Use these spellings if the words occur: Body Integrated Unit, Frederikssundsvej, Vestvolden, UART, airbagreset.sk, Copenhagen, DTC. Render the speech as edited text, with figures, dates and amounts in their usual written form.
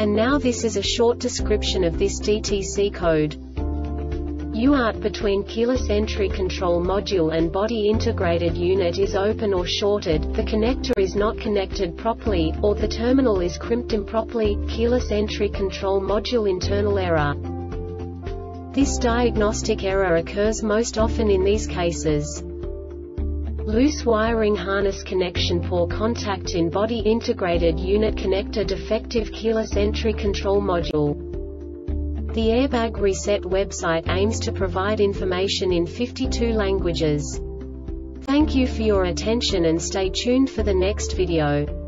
And now this is a short description of this DTC code. UART between keyless entry control module and body integrated unit is open or shorted, the connector is not connected properly, or the terminal is crimped improperly, keyless entry control module internal error. This diagnostic error occurs most often in these cases. Loose wiring harness connection, poor contact in body integrated unit connector, defective keyless entry control module. The Airbag Reset website aims to provide information in 52 languages. Thank you for your attention and stay tuned for the next video.